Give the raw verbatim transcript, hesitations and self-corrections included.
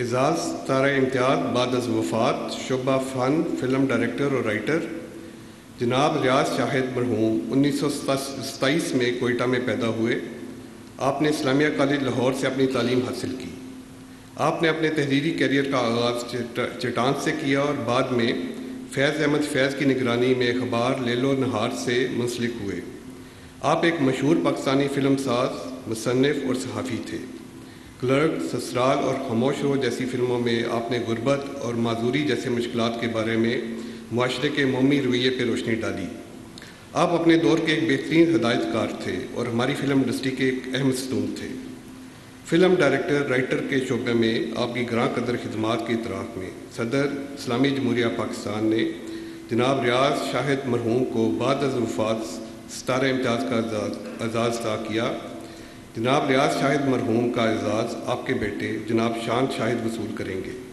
एजाज़ सितारा-ए-इम्तियाज़ बाद अज़ वफ़ात शुबा फ़न फ़िल्म डायरेक्टर और राइटर जनाब रियाज़ शाहिद मरहूम उन्नीस सौ सताईस में कोयटा में पैदा हुए। आपने इस्लामिया कॉलेज लाहौर से अपनी तालीम हासिल की। आपने अपने तहरीरी कैरियर का आगाज़ चट्टान से किया और बाद में फैज़ अहमद फैज़ की निगरानी में अखबार लैल-ओ-नहार से मुंसलिक हुए। आप एक मशहूर पाकिस्तानी फ़िल्म साज, मुसन्निफ़ और सहाफ़ी थे। फ्लर्ट, ससुराल और खामोश हो जैसी फ़िल्मों में आपने गुरबत और माजूरी जैसे मुश्किलात के बारे में मुआशरे के मोमी रवैये पर रोशनी डाली। आप अपने दौर के एक बेहतरीन हदायतकार थे और हमारी फ़िल्म इंडस्ट्री के एक अहम सतून थे। फ़िल्म डायरेक्टर राइटर के शोबे में आपकी ग्रां कदर खिदमात के इतराफ़ में सदर इस्लामी जमहूरिया पाकिस्तान ने जनाब रियाज़ शाहिद मरहूम को बाद अज़ वफ़ात सितारा-ए-इम्तियाज़ का एजाज़ अता किया। जनाब रियाज़ शाहिद मरहूम का एजाज़ आपके बेटे जनाब शान शाहिद वसूल करेंगे।